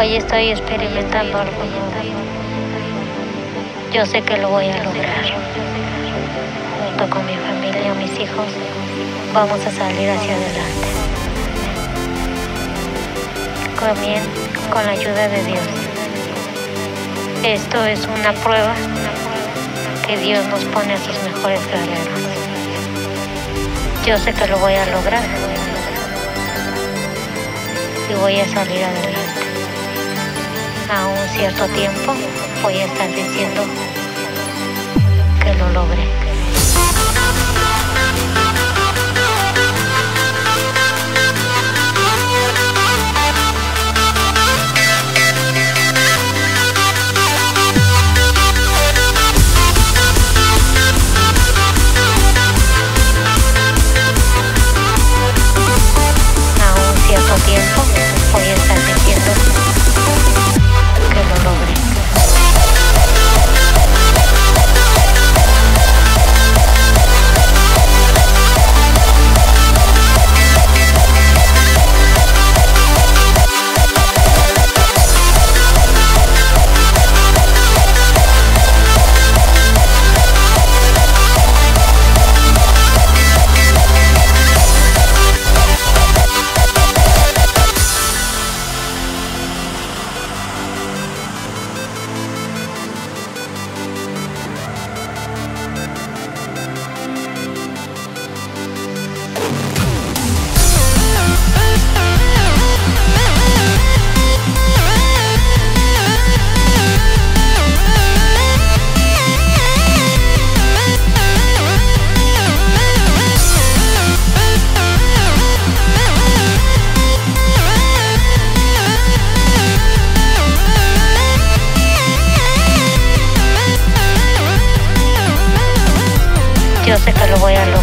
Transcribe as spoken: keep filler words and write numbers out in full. Hoy estoy experimentando algo nuevo. Yo sé que lo voy a lograr. Junto con mi familia, mis hijos, vamos a salir hacia adelante. También con la ayuda de Dios. Esto es una prueba que Dios nos pone a sus mejores guerreros. Yo sé que lo voy a lograr y voy a salir adelante. A un cierto tiempo voy a estar diciendo que lo logré. Tiempo voy a estar diciendo que lo logré. Yo sé que lo voy a lograr.